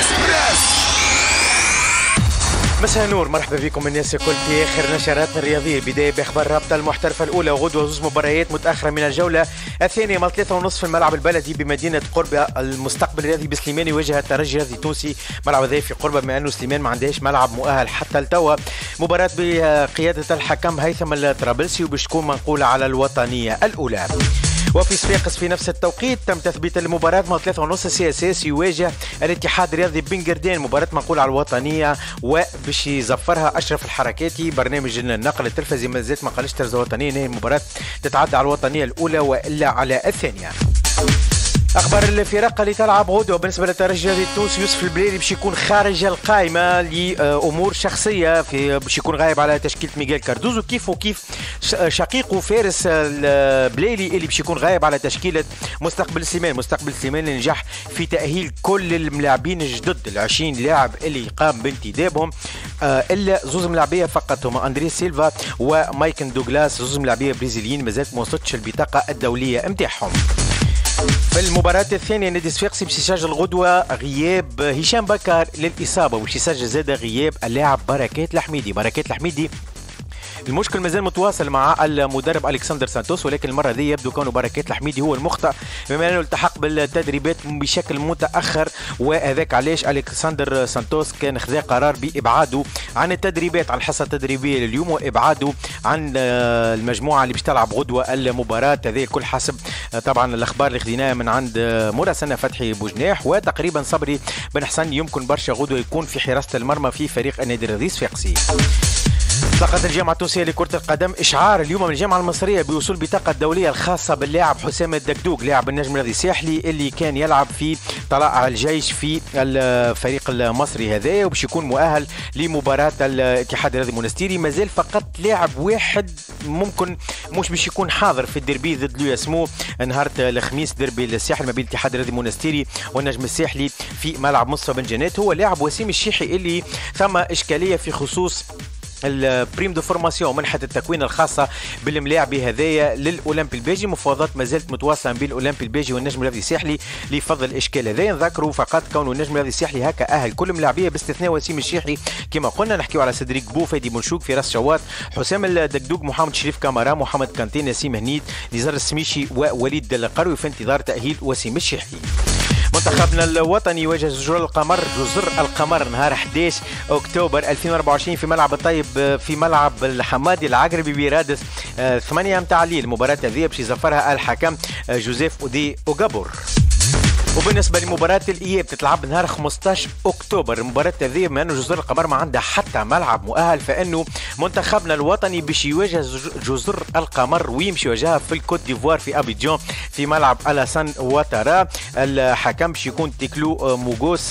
اكسبريس. مساء نور، مرحبا بكم الناس الكل في اخر نشراتنا الرياضيه. بدايه باخبار الرابطه المحترفه الاولى، وغدوه زوج مباريات متاخره من الجوله الثانيه من 3:30 في الملعب البلدي بمدينه قربه. المستقبل الرياضي بسليمان يواجه الترجي الرياضي التونسي، ملعب ضيف قربه، بما انه سليمان ما عندهاش ملعب مؤهل حتى لتوا. مباراه بقياده الحكم هيثم الطرابلسي وباش تكون منقوله على الوطنيه الاولى. وفي صفاقس في نفس التوقيت تم تثبيت المباراة من 3:30. السي آس آس يواجه الاتحاد الرياضي بن قردان، مباراة منقولة على الوطنية وباش يزفرها أشرف الحركاتي. برنامج النقل التلفزي ما زالت ما قالش ترزة وطنية، هي المباراة تتعدى على الوطنية الأولى وإلا على الثانية. اخبار الفرق اللي تلعب غدوه بالنسبه للترجي التونسي، يوسف البلايلي باش يكون خارج القائمه لامور شخصيه، باش يكون غايب على تشكيله ميغيل كاردوزو، كيف وكيف شقيقه فارس البلايلي اللي باش يكون غايب على تشكيله مستقبل سليمان. مستقبل سليمان اللي نجح في تاهيل كل اللاعبين الجدد، ال 20 لاعب اللي قام بانتدابهم، الا زوز ملاعبيه فقط هما اندري سيلفا ومايكن دوغلاس، زوز ملاعبيه برازيليين مازالت ما وصلتش البطاقه الدوليه نتاعهم. في المباراة الثانية نادي الصفاقسي باش يسجل غدوة غياب هشام بكار للإصابة، وباش يسجل زاد غياب اللاعب بركات الحميدي. بركات الحميدي المشكل مازال متواصل مع المدرب الكسندر سانتوس، ولكن المره هذه يبدو كونه بركات الحميدي هو المخطئ، بما انه التحق بالتدريبات بشكل متاخر، وهذاك علاش الكسندر سانتوس كان خذا قرار بابعاده عن التدريبات، عن الحصه التدريبيه لليوم، وابعاده عن المجموعه اللي باش تلعب غدوه المباراه هذه. الكل حسب طبعا الاخبار اللي خذيناها من عند مراسلنا فتحي بوجناح، وتقريبا صبري بن حسن يمكن برشا غدوه يكون في حراسه المرمى في فريق النادي الرياضي الصفاقسي. طلقت الجامعة التونسية لكرة القدم إشعار اليوم من الجامعة المصرية بوصول بطاقة دولية الخاصة باللاعب حسام الدكدوك، لاعب النجم الرياضي الساحلي اللي كان يلعب في طلائع الجيش في الفريق المصري هذا، وباش يكون مؤهل لمباراة الاتحاد الرياضي المونستيري. مازال فقط لاعب واحد ممكن مش باش يكون حاضر في الديربي ضد الياسمو نهار الخميس، ديربي الساحل ما بين الاتحاد الرياضي المونستيري والنجم الساحلي في ملعب مصطفى بن جنات، هو لاعب وسيم الشيحي اللي ثم إشكالية في خصوص البريم دو فورماسيون، منحة التكوين الخاصة بالملاعبي هذايا للأولمبي الباجي. مفاوضات ما زالت متواصلة بين الأولمبي الباجي والنجم الرياضي الساحلي لفضل الإشكال هذايا. نذكروا فقط كونه النجم الرياضي الساحلي هكا أهل كل ملاعبية باستثناء وسيم الشيحي كما قلنا، نحكيو على سدريك بو، فادي بنشوك، فراس شواط، حسام الدكدوك، محمد شريف كامارا، محمد كانتين، نسيم هنيد، نزار السميشي ووليد القروي، في انتظار تأهيل وسيم الشيحي. منتخبنا الوطني يواجه جزر القمر نهار 11 اكتوبر 2024 في ملعب الطيب، في ملعب الحمادي العقربي برادس 8 متاع الليل. المباراه هذه باش يزفرها الحكم جوزيف اودي اوغابور. وبالنسبه لمباراه الاياب تتلعب نهار 15 اكتوبر، المباراه هذه بما انه جزر القمر ما عندها حتى ملعب مؤهل، فانه منتخبنا الوطني باش يواجه جزر القمر ويمشي يواجهها في الكوت ديفوار في ابيجان في ملعب الاسان واتارا. الحكم باش يكون تيكلو موغوس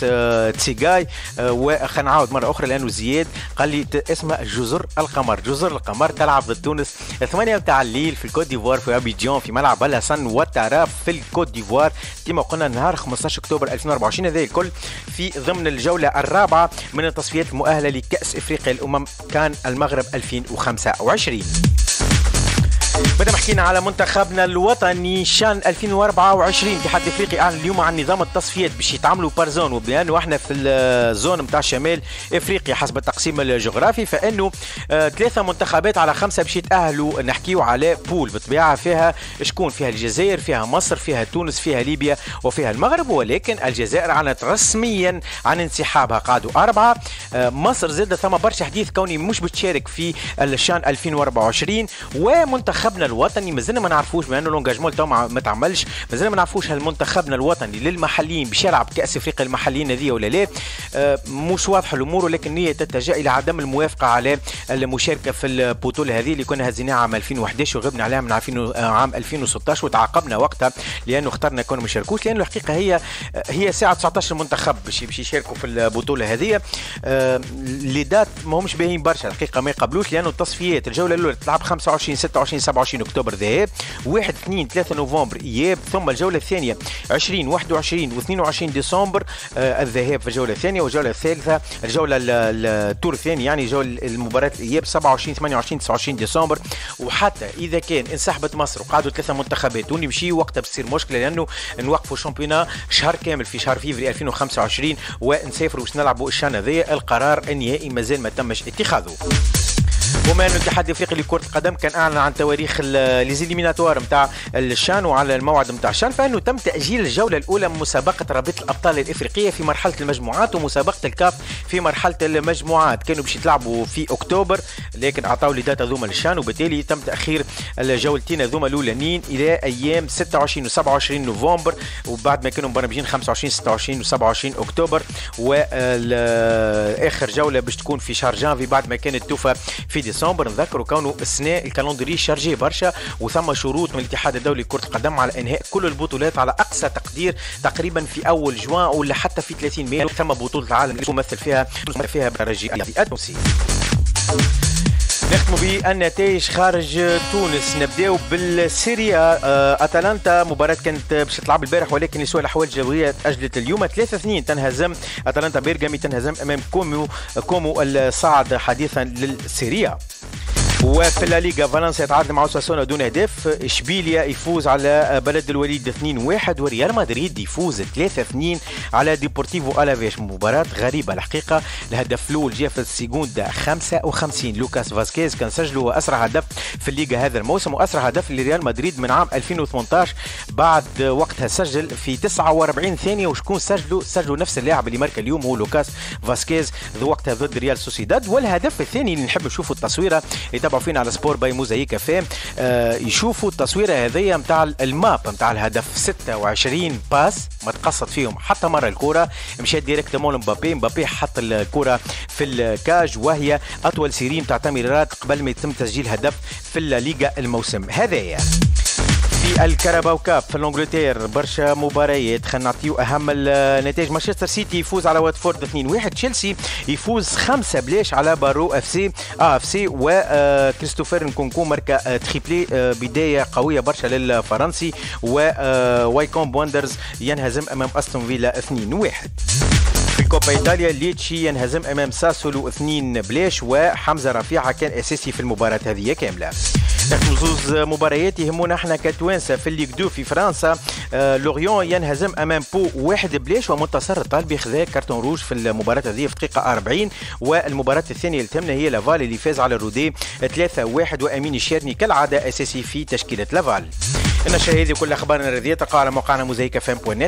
تسيغاي، وخلينا نعاود مره اخرى لانه زياد قال لي اسمها جزر القمر. جزر القمر تلعب ضد تونس 8 متاع الليل في الكوت ديفوار في ابيجان في ملعب الاسان واتارا في الكوت ديفوار كما قلنا نهار 15 اكتوبر 2024 هذا الكل في ضمن الجوله الرابعه من التصفيات المؤهله لكاس افريقيا الامم كان المغرب 2025. بدنا حكينا على منتخبنا الوطني شان 2024. الاتحاد الافريقي اعلن اليوم عن نظام التصفيات باش يتعاملوا بارزون، وبانه احنا في الزون نتاع شمال افريقيا حسب التقسيم الجغرافي، فانه 3 منتخبات على 5 باش يتاهلوا. نحكيو على بول بالطبيعه فيها شكون؟ فيها الجزائر، فيها مصر، فيها تونس، فيها ليبيا، وفيها المغرب. ولكن الجزائر اعلنت رسميا عن انسحابها، قعدوا 4. مصر زاد ثم برشا حديث كوني مش بتشارك في الشان 2024. ومنتخبنا الوطني مازلنا ما نعرفوش، بما انه لونجاجمون تو ما تعملش، مازلنا ما نعرفوش هل منتخبنا الوطني للمحليين باش يلعب كاس افريقيا المحليين هذه ولا لا. مش واضح الامور، ولكن هي تتجه الى عدم الموافقه على المشاركه في البطوله هذه اللي كنا هزيناها عام 2011 وغبنا عليها من عام 2016 وتعاقبنا وقتها لانه اخترنا كون ما يشاركوش، لانه الحقيقه هي ساعه 19 منتخب باش يشاركوا في البطوله هذه. لي دات ماهمش باهيين برشا الحقيقه، ما يقبلوش لانه التصفيات الجوله الاولى تلعب 25 26 27 24 اكتوبر ذهاب، 1 2 3 نوفمبر اياب، ثم الجوله الثانيه 20 21 و22 ديسمبر الذهاب في الجوله الثانيه، والجوله الثالثه الجوله التور الثاني يعني جوله المباراه الاياب 27 28 29 ديسمبر. وحتى اذا كان انسحبت مصر وقعدوا ثلاثه منتخبات ونمشي وقتها بتصير مشكله، لانه نوقفوا الشامبيونا شهر كامل في شهر فيفري 2025 ونسافروا باش نلعبوا الشان هذايا. القرار النهائي مازال ما تمش اتخاذه. بما أن الاتحاد الافريقي لكرة القدم كان اعلن عن تواريخ ليزيليميناتوار نتاع الشان وعلى الموعد نتاع الشان، فانه تم تاجيل الجوله الاولى من مسابقه رابطه الابطال الافريقيه في مرحله المجموعات ومسابقه الكاف في مرحله المجموعات. كانوا باش يتلعبوا في اكتوبر لكن اعطاو لي داتا ذوما للشان، وبالتالي تم تاخير الجولتين ذوما الاولانيين الى ايام 26 و 27 نوفمبر، وبعد ما كانوا مبرمجين 25 26 و 27 اكتوبر، واخر جوله باش تكون في شهر جانفي بعد ما كانت توفى في ديسمبر. نذكروا كونه السنه الكالندري شارجي برشا، وثم شروط من الاتحاد الدولي لكرة القدم على انهاء كل البطولات على اقصى تقدير تقريبا في اول جوان ولا حتى في 30 مايو. ثم بطوله العالم اللي تمثل فيها الترجي التونسي. نختم بالنتائج خارج تونس، نبداو بالسيريا. اتلانتا مباراة كانت باش تلعب البارح ولكن لسوء الاحوال الجوية تأجلت اليوم. 3-2 تنهزم اتلانتا بيرغامي، تنهزم امام كومو الصاعد حديثا للسيريا. وفي الليغا فالنسيا يتعادل مع اوساسونا دون هدف، اشبيليا يفوز على بلد الوليد 2-1، وريال مدريد يفوز 3-2 على ديبورتيفو الافيش. مباراة غريبة الحقيقة، الهدف الأول جاء في السيكوند 55، لوكاس فاسكيز كان سجله وأسرع هدف في الليغا هذا الموسم، وأسرع هدف لريال مدريد من عام 2018. بعد وقتها سجل في 49 ثانية، وشكون سجله نفس اللاعب اللي ماركا اليوم هو لوكاس فاسكيز وقتها ضد ريال سوسيداد. والهدف الثاني اللي نحب نشوفوا التصويرة فينا على سبور باي موزايك FM، يشوفوا التصويره هذيا نتاع الماب نتاع الهدف، 26 باس ما تقصد فيهم حتى مره، الكره مشات ديريكتومون مبابي حط الكره في الكاج، وهي اطول سيريم تاع تمريرات قبل ما يتم تسجيل هدف في الليغا الموسم هذايا. في الكاراباو كاب في انجلترا برشا مباريات، خلينا نعطيو اهم النتائج. مانشستر سيتي يفوز على واتفورد 2-1، تشيلسي يفوز 5-0 على بارو اف سي، وكريستوفر نكونكو ماركا تريبلي، بدايه قويه برشا للفرنسي. ووايكومب واندرز ينهزم امام استون فيلا 2-1. في كوبا ايطاليا ليتشي ينهزم امام ساسولو 2-0، وحمزه رفيعه كان اساسي في المباراه هذه كامله. نحن زوز مباريات يهمونا احنا كتوانسه في الليغ 2 في فرنسا، لوريون ينهزم امام بو 1-0، ومنتصر الطالبي خذا كارتون روج في المباراه هذه في دقيقه 40. والمباراه الثانيه اللي تهمنا هي لافال اللي فاز على الرودي 3-1، وامين الشيرني كالعاده اساسي في تشكيله لافال. ان الشهيد كل اخبارنا الرياضيه تقع على موقعنا mosaikefm.net.